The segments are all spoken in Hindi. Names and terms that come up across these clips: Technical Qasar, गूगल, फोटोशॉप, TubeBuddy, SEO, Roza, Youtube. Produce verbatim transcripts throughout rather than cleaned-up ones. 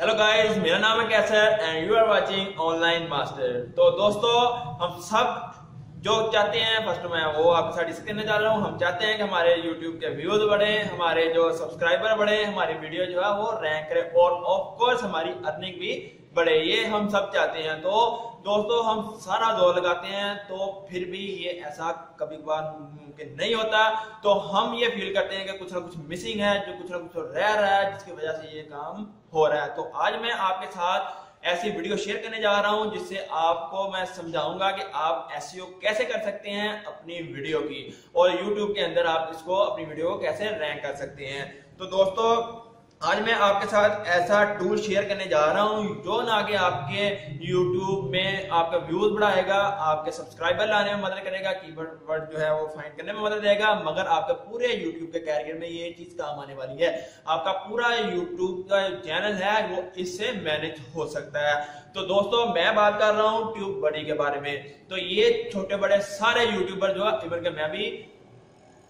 हेलो गाइस, मेरा नाम है कैसर and you are watching online master. तो दोस्तों, हम सब जो चाहते हैं, फर्स्ट मैं वो आपके साथ डिस्कस करने जा रहा हूँ। हम चाहते हैं कि हमारे यूट्यूब के व्यूज बढ़े, हमारे जो सब्सक्राइबर बढ़े, हमारी वीडियो जो है वो रैंक करे और ऑफ कोर्स हमारी अर्निंग भी बढ़े, ये हम सब चाहते हैं। तो दोस्तों, हम सारा जोर लगाते हैं तो फिर भी ये ऐसा कभी कभार मुमकिन नहीं होता। तो हम ये फील करते हैं कि कुछ ना कुछ मिसिंग है, जो कुछ ना कुछ रह रहा है, जिसकी वजह से ये काम हो रहा है। तो आज मैं आपके साथ ऐसी वीडियो शेयर करने जा रहा हूं जिससे आपको मैं समझाऊंगा कि आप एसईओ कैसे कर सकते हैं अपनी वीडियो की, और यूट्यूब के अंदर आप इसको अपनी वीडियो को कैसे रैंक कर सकते हैं। तो दोस्तों, आज मैं आपके साथ ऐसा टूल शेयर करने जा रहा हूं जो ना कि आपके YouTube में आपका व्यूज बढ़ाएगा, आपके सब्सक्राइबर लाने में मदद करेगा, कीवर्ड वर्ड जो है वो फाइंड करने में मदद देगा, मगर आपके पूरे YouTube के कैरियर में ये चीज काम आने वाली है। आपका पूरा YouTube का चैनल है वो इससे मैनेज हो सकता है। तो दोस्तों, मैं बात कर रहा हूँ ट्यूबबडी के बारे में। तो ये छोटे बड़े सारे यूट्यूबर जो है, इवन के मैं भी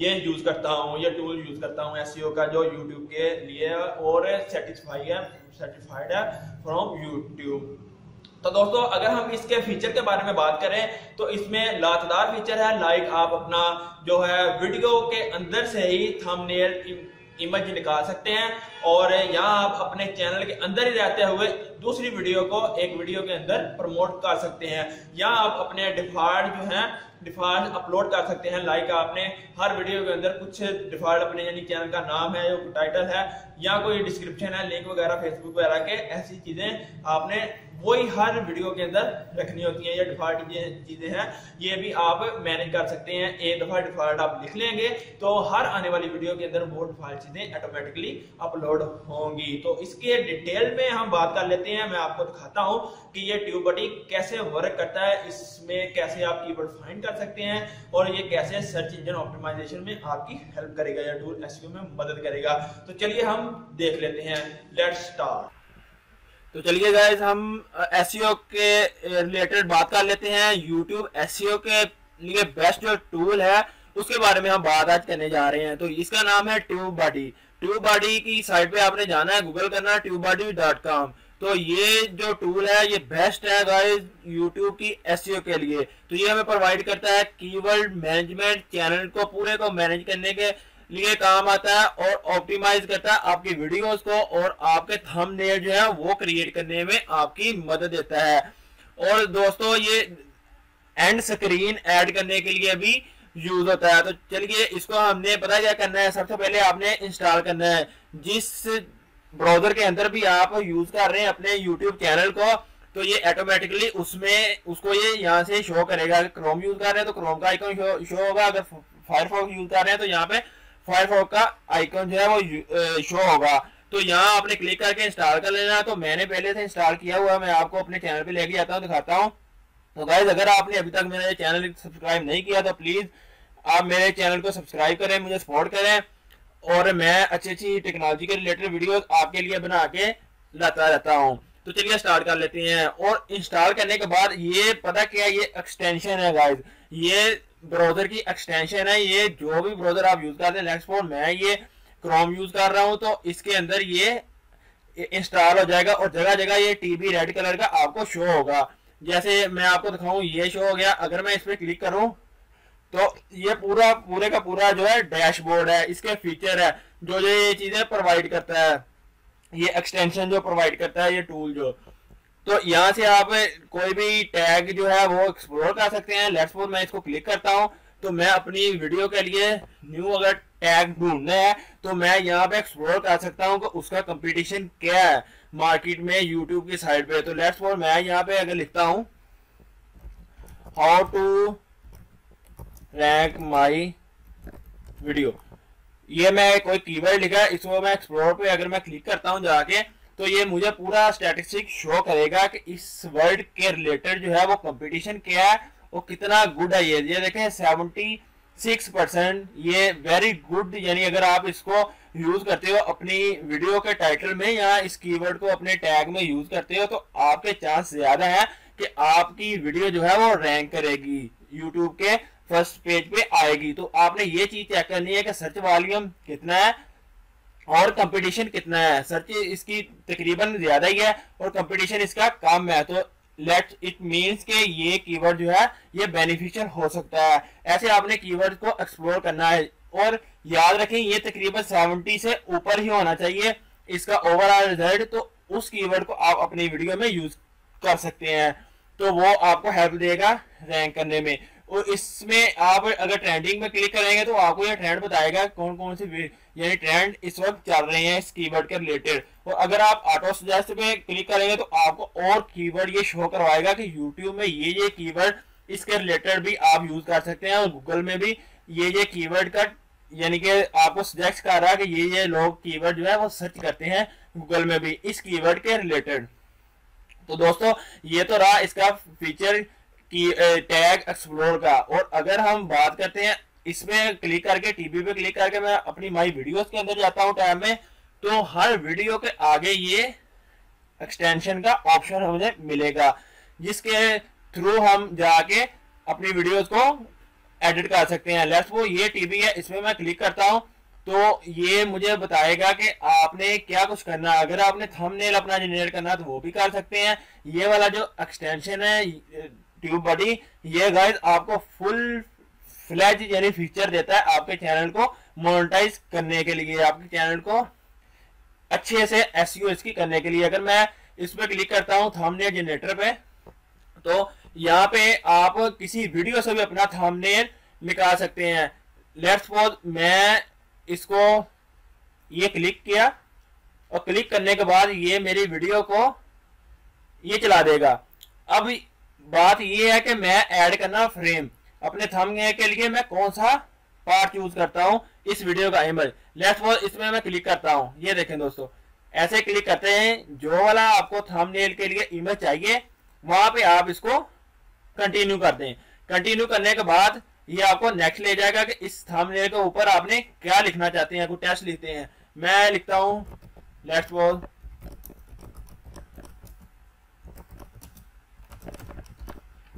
ये यूज करता हूँ, ये टूल यूज करता हूँ एसईओ का, जो यूट्यूब के लिए और सर्टिफाइड है सर्टिफाइड है फ्रॉम यूट्यूब। तो दोस्तों, अगर हम इसके फीचर के बारे में बात करें तो इसमें लातदार फीचर है। लाइक आप अपना जो है वीडियो के अंदर से ही थंबनेल इमेज निकाल सकते हैं, और यहाँ आप अपने चैनल के अंदर ही रहते हुए दूसरी वीडियो को एक वीडियो के अंदर प्रमोट कर सकते हैं, या आप अपने डिफॉल्ट जो है डिफॉल्ट अपलोड कर सकते हैं। लाइक आपने हर वीडियो के अंदर कुछ डिफॉल्ट अपने यानी चैनल का नाम है, जो टाइटल है, या कोई डिस्क्रिप्शन है, लिंक वगैरह फेसबुक वगैरह के, ऐसी चीजें आपने वही हर वीडियो के अंदर रखनी होती है। ये डिफॉल्ट चीजें हैं, ये भी आप मैनेज कर सकते हैं। एक दफा डिफॉल्ट आप लिख लेंगे तो हर आने वाली वीडियो के अंदर वो डिफॉल्ट चीजें ऑटोमेटिकली अपलोड होंगी। तो इसके डिटेल में हम बात कर लेते हैं। मैं आपको दिखाता हूँ कि ये ट्यूबबडी कैसे वर्क करता है, इसमें कैसे आप कीवर्ड फाइंड कर सकते हैं, और ये कैसे सर्च इंजन ऑप्टिमाइजेशन में आपकी हेल्प करेगा, या टूल एसईओ में मदद करेगा। तो चलिए हम देख लेते हैं, लेट्स स्टार्ट। तो चलिए गाइस, हम एसईओ के रिलेटेड बात कर लेते हैं। यूट्यूब एसईओ के लिए बेस्ट जो टूल है उसके बारे में हम बात आज करने जा रहे हैं। तो इसका नाम है ट्यूबबडी। ट्यूबबडी की साइट पे आपने जाना है, गूगल करना है ट्यूबबडी डॉट कॉम। तो ये जो टूल है ये बेस्ट है गाइस यूट्यूब की एसईओ के लिए। तो ये हमें प्रोवाइड करता है कीवर्ड मैनेजमेंट, चैनल को पूरे को मैनेज करने के लिए काम आता है, और ऑप्टिमाइज करता है आपकी वीडियोस को, और आपके थंबनेल जो है वो क्रिएट करने में आपकी मदद देता है। और दोस्तों, ये एंड स्क्रीन ऐड करने के लिए भी यूज होता है। तो चलिए, इसको हमने पता क्या करना है, सबसे पहले आपने इंस्टॉल करना है जिस ब्राउजर के अंदर भी आप यूज कर रहे हैं अपने यूट्यूब चैनल को। तो ये ऑटोमेटिकली उसमें उसको ये यहाँ से शो करेगा। अगर क्रोम यूज कर रहे हैं तो क्रोम का आइकॉन शो, शो होगा। अगर फायरफॉक्स यूज कर रहे हैं तो यहाँ पे फायरफॉक्स का आइकॉन जो है वो शो होगा। तो यहाँ आपने क्लिक करके इंस्टॉल कर लेना। तो मैंने पहले से इंस्टॉल किया हुआ है, मैं आपको अपने चैनल पे लेके आता हूँ, दिखाता हूँ। तो गाइज, अगर आपने अभी तक मेरा चैनल सब्सक्राइब नहीं किया तो प्लीज आप मेरे चैनल को सब्सक्राइब करें, मुझे सपोर्ट करें, और मैं अच्छी अच्छी टेक्नोलॉजी के रिलेटेड वीडियो आपके लिए बना के लाता रहता हूँ। तो चलिए स्टार्ट कर लेते हैं। और इंस्टॉल करने के बाद ये पता क्या, ये एक्सटेंशन है गाइज, ये ब्राउजर की एक्सटेंशन है। ये जो भी ब्राउजर आप यूज करते हैं, नेक्स्ट फोन मैं ये क्रोम यूज कर रहा हूँ, तो इसके अंदर ये इंस्टॉल हो जाएगा, और जगह जगह ये टीबी रेड कलर का आपको शो होगा। जैसे मैं आपको दिखाऊं, ये शो हो गया। अगर मैं इस पर क्लिक करूं तो ये पूरा पूरे का पूरा जो है डैशबोर्ड है, इसके फीचर है जो जो ये चीजें प्रोवाइड करता है, ये एक्सटेंशन जो प्रोवाइड करता है ये टूल जो। तो यहाँ से आप कोई भी टैग जो है वो एक्सप्लोर कर सकते हैं। लेट्स सपोज मैं इसको क्लिक करता हूँ, तो मैं अपनी वीडियो के लिए न्यू अगर टैग ढूंढना है तो मैं यहाँ पे एक्सप्लोर कर सकता हूँ कि उसका कंपटीशन क्या है मार्केट में यूट्यूब की साइट पे। तो लेट्स सपोज मैं यहाँ पे अगर लिखता हूँ how to rank my video, ये मैं कोई कीवर्ड लिखा, इसको मैं एक्सप्लोर पे अगर मैं क्लिक करता हूँ जाके, तो ये मुझे पूरा स्टैटिस्टिक शो करेगा कि इस वर्ड के रिलेटेड जो है वो कंपटीशन क्या है और कितना गुड है। ये ये देखें सेवेंटी सिक्स परसेंट, ये वेरी गुड, यानी अगर आप इसको यूज करते हो अपनी वीडियो के टाइटल में या इस कीवर्ड को अपने टैग में यूज करते हो तो आपके चांस ज्यादा है कि आपकी वीडियो जो है वो रैंक करेगी, यूट्यूब के फर्स्ट पेज पे आएगी। तो आपने ये चीज चेक करनी है कि सर्च वॉल्यूम कितना है और कंपटीशन कितना है। सर्च इसकी तकरीबन ज्यादा ही है और कंपटीशन इसका कम है, तो लेट्स इट मीन्स के ये कीवर्ड जो है ये बेनिफिशियल हो सकता है। ऐसे आपने कीवर्ड को एक्सप्लोर करना है और याद रखें ये तकरीबन सत्तर से ऊपर ही होना चाहिए इसका ओवरऑल रिजल्ट, तो उस कीवर्ड को आप अपनी वीडियो में यूज कर सकते हैं, तो वो आपको हेल्प देगा रैंक करने में। और इसमें आप अगर ट्रेंडिंग में क्लिक करेंगे तो आपको ये ट्रेंड बताएगा कौन कौन से यानी ट्रेंड इस वक्त चल रहे हैं इस कीवर्ड के रिलेटेड। और अगर आप ऑटो सजेस्ट पे क्लिक करेंगे तो आपको और कीवर्ड ये शो करवाएगा कि यूट्यूब में ये ये कीवर्ड इसके रिलेटेड भी आप यूज कर सकते हैं और गूगल में भी ये ये कीवर्ड का यानी कि आपको सजेस्ट कर रहा है कि ये ये लोग कीवर्ड जो है वो सर्च करते हैं गूगल में भी इस कीवर्ड के रिलेटेड। तो दोस्तों ये तो रहा इसका फीचर की टैग एक्सप्लोर का। और अगर हम बात करते हैं इसमें क्लिक करके टीवी पे क्लिक करके मैं अपनी माई वीडियोस के अंदर जाता हूँ टैब में, तो हर वीडियो के आगे ये एक्सटेंशन का ऑप्शन हमें मिलेगा जिसके थ्रू हम जाके अपनी वीडियोस को एडिट कर सकते हैं। लेट्स वो ये टीवी है, इसमें मैं क्लिक करता हूँ तो ये मुझे बताएगा कि आपने क्या कुछ करना है। अगर आपने थंबनेल अपना जनरेट करना है तो वो भी कर सकते हैं। ये वाला जो एक्सटेंशन है ट्यूब बडी ये गाइस आपको फुल फ्लैज यानी फीचर देता है आपके चैनल को मोनेटाइज करने के लिए, आपके चैनल को अच्छे से एसईओ इसकी करने के लिए। अगर मैं इस पर क्लिक करता हूँ थंबनेल जनरेटर पे तो यहाँ पे आप किसी वीडियो से भी अपना थंबनेल निकाल सकते हैं। लेट्स सपोज मैं इसको ये क्लिक किया और क्लिक करने के बाद ये मेरी वीडियो को ये चला देगा। अब बात ये है कि मैं ऐड करना फ्रेम अपने थंबनेल के लिए मैं कौन सा पार्ट यूज करता हूँ इस वीडियो का इमेज। लेट्स सपोज इसमें मैं क्लिक करता हूँ, ये देखें दोस्तों ऐसे क्लिक करते हैं जो वाला आपको थंबनेल के लिए इमेज चाहिए वहां पे आप इसको कंटिन्यू कर दें। कंटिन्यू करने के बाद ये आपको नेक्स्ट ले जाएगा कि इस थंबनेल के ऊपर आपने क्या लिखना चाहते हैं। कुछ टेक्स्ट लिखते हैं, मैं लिखता हूं लेट्स सपोज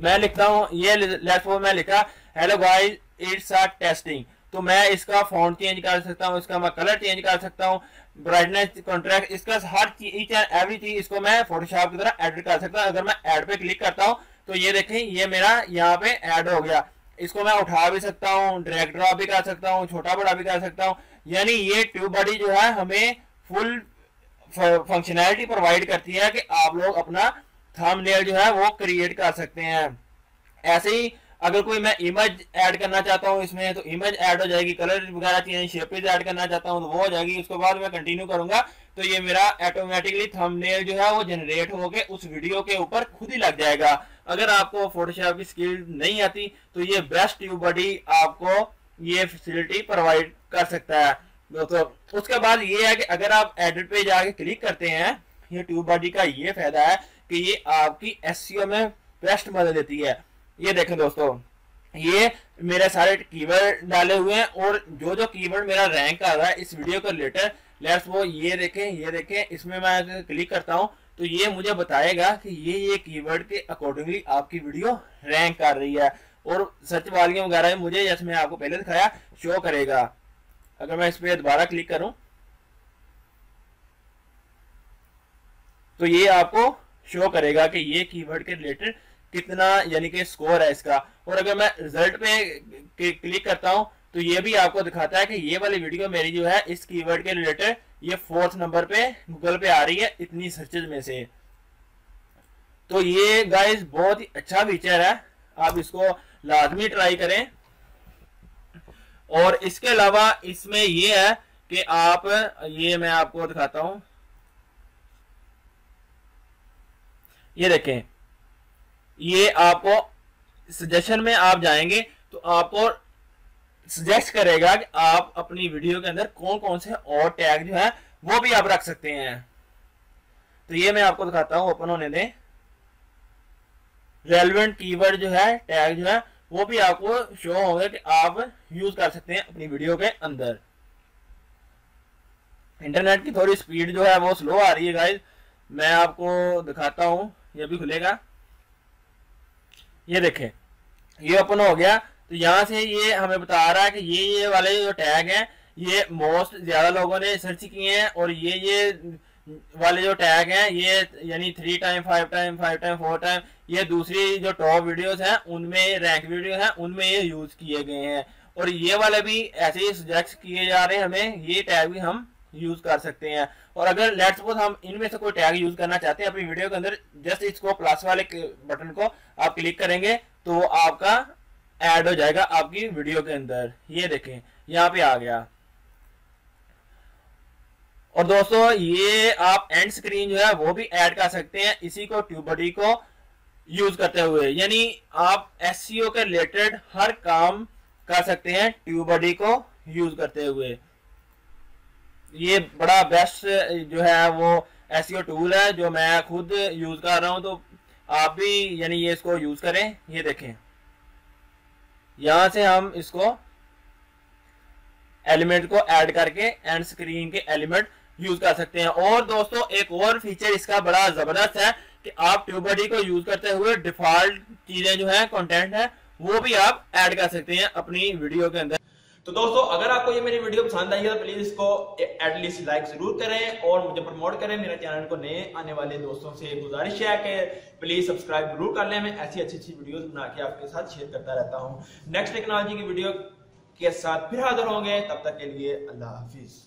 मैं लिखता हूं ये लेट्स सपोज मैं लिखा hello guys it's a testing, तो मैं इसका फॉन्ट चेंज कर सकता हूं, इसका मैं कलर चेंज कर सकता हूं, ब्राइटनेस कॉन्ट्रास्ट इसका हर चीज एवरी चीज इसको मैं फोटोशॉप की तरह एडिट कर सकता हूं। अगर मैं ऐड पे क्लिक करता हूं तो ये देखें ये मेरा यहाँ पे ऐड हो गया। इसको मैं उठा भी सकता हूँ, ड्रैग ड्रॉप भी कर सकता हूँ, छोटा बड़ा भी कर सकता हूँ, यानी ये ट्यूबबडी जो है हमें फुल फंक्शनैलिटी प्रोवाइड करती है कि आप लोग अपना थंबनेल जो है वो क्रिएट कर सकते हैं। ऐसे ही अगर कोई मैं इमेज ऐड करना चाहता हूँ इसमें तो इमेज ऐड हो जाएगी, कलर वगैरह चेंज शेपेज ऐड करना चाहता हूँ तो वो हो जाएगी। उसके बाद मैं कंटिन्यू करूंगा तो ये मेरा ऑटोमेटिकली थंबनेल जो है वो जनरेट होकर उस वीडियो के ऊपर खुद ही लग जाएगा। अगर आपको फोटोशॉप की स्किल नहीं आती तो ये बेस्ट ट्यूबबडी आपको ये फैसिलिटी प्रोवाइड कर सकता है दोस्तों। उसके बाद ये है कि अगर आप एडिट पे जाके क्लिक करते हैं ये ट्यूबबडी का ये फायदा है कि ये आपकी एसईओ में बेस्ट मदद देती है। ये देखें दोस्तों ये मेरे सारे कीवर्ड डाले हुए हैं और जो जो कीवर्ड मेरा रैंक आ रहा है इस वीडियो के रिलेटेड। लेट्स वो ये देखें ये देखें इसमें मैं क्लिक करता हूँ तो ये मुझे बताएगा कि ये ये कीवर्ड के अकॉर्डिंगली आपकी वीडियो रैंक कर रही है और सर्च वॉल्यूम वगैरह मुझे जैसे मैं आपको पहले दिखाया शो करेगा। अगर मैं इस पर दोबारा क्लिक करूं तो ये आपको शो करेगा कि ये कीवर्ड के रिलेटेड कितना यानी कि स्कोर है इसका। और अगर मैं रिजल्ट पे क्लिक करता हूं तो ये भी आपको दिखाता है कि ये वाली वीडियो मेरी जो है इस कीवर्ड के रिलेटेड ये फोर्थ नंबर पे गूगल पे आ रही है इतनी सर्चेज में से। तो ये गाइस बहुत ही अच्छा फीचर है, आप इसको लाजमी ट्राई करें। और इसके अलावा इसमें ये है कि आप ये मैं आपको दिखाता हूं ये देखें ये आपको सजेशन में आप जाएंगे तो आपको सजेस्ट करेगा कि आप अपनी वीडियो के अंदर कौन कौन से और टैग जो है वो भी आप रख सकते हैं। तो ये मैं आपको दिखाता हूँ, ओपन होने दें। रेलेवेंट कीवर्ड जो है टैग जो है वो भी आपको शो होगा कि आप यूज कर सकते हैं अपनी वीडियो के अंदर। इंटरनेट की थोड़ी स्पीड जो है वो स्लो आ रही है गाइस, मैं आपको दिखाता हूँ ये भी खुलेगा। ये देखें ये ओपन हो गया तो यहाँ से ये हमें बता रहा है कि ये ये वाले जो टैग हैं ये मोस्ट ज्यादा लोगों ने सर्च किए हैं। और ये ये वाले जो टैग हैं ये यानी three time five time five time four time ये दूसरी जो टॉप वीडियोस हैं उनमें रैंक वीडियो हैं उनमें ये यूज किए गए हैं। और ये वाले भी ऐसे ही सजेस्ट किए जा रहे हैं, हमें ये टैग भी हम यूज कर सकते हैं। और अगर लेट्स सपोज हम इनमें से कोई टैग यूज करना चाहते हैं अपनी वीडियो के अंदर, जस्ट इसको प्लस वाले बटन को आप क्लिक करेंगे तो आपका ऐड हो जाएगा आपकी वीडियो के अंदर। ये देखें यहाँ पे आ गया। और दोस्तों ये आप एंड स्क्रीन जो है वो भी ऐड कर सकते हैं इसी को ट्यूबबडी को यूज करते हुए, यानी आप एसईओ के रिलेटेड हर काम कर सकते हैं ट्यूबबडी को यूज करते हुए। ये बड़ा बेस्ट जो है वो एसईओ टूल है जो मैं खुद यूज कर रहा हूँ, तो आप भी यानी ये इसको यूज करें। ये देखें यहाँ से हम इसको एलिमेंट को ऐड करके एंड स्क्रीन के एलिमेंट यूज कर सकते हैं। और दोस्तों एक और फीचर इसका बड़ा जबरदस्त है कि आप ट्यूबबडी को यूज करते हुए डिफॉल्ट चीजें जो है कंटेंट है वो भी आप ऐड कर सकते हैं अपनी वीडियो के अंदर। तो दोस्तों अगर आपको ये मेरी वीडियो पसंद आई है तो प्लीज इसको एटलीस्ट लाइक जरूर करें और मुझे प्रमोट करें। मेरे चैनल को नए आने वाले दोस्तों से गुजारिश है कि प्लीज सब्सक्राइब जरूर कर लें। मैं ऐसी अच्छी अच्छी वीडियोस बना के आपके साथ शेयर करता रहता हूँ। नेक्स्ट टेक्नोलॉजी की वीडियो के साथ फिर हाजिर होंगे, तब तक के लिए अल्लाह हाफिज।